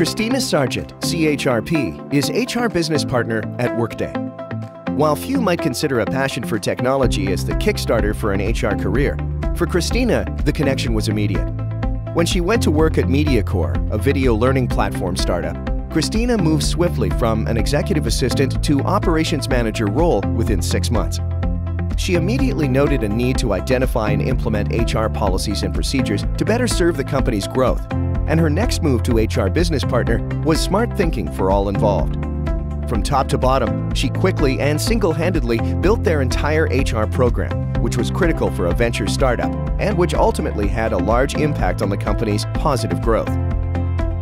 Christina Seargeant, CHRP, is HR Business Partner at Workday. While few might consider a passion for technology as the kickstarter for an HR career, for Christina, the connection was immediate. When she went to work at MediaCore, a video learning platform startup, Christina moved swiftly from an executive assistant to operations manager role within 6 months. She immediately noted a need to identify and implement HR policies and procedures to better serve the company's growth, and her next move to HR business partner was smart thinking for all involved. From top to bottom, she quickly and single-handedly built their entire HR program, which was critical for a venture startup and which ultimately had a large impact on the company's positive growth.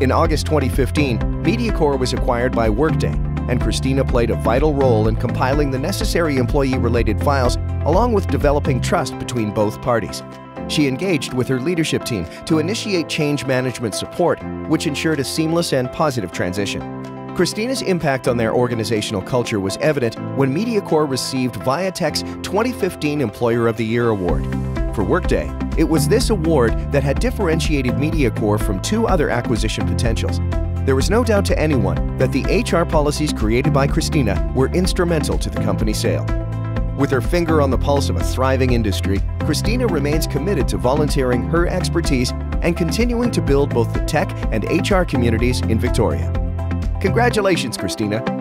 In August 2015, MediaCore was acquired by Workday, and Christina played a vital role in compiling the necessary employee-related files along with developing trust between both parties. She engaged with her leadership team to initiate change management support, which ensured a seamless and positive transition. Christina's impact on their organizational culture was evident when MediaCore received Viatek's 2015 Employer of the Year Award. For Workday, it was this award that had differentiated MediaCore from two other acquisition potentials. There was no doubt to anyone that the HR policies created by Christina were instrumental to the company's sale. With her finger on the pulse of a thriving industry, Christina remains committed to volunteering her expertise and continuing to build both the tech and HR communities in Victoria. Congratulations, Christina!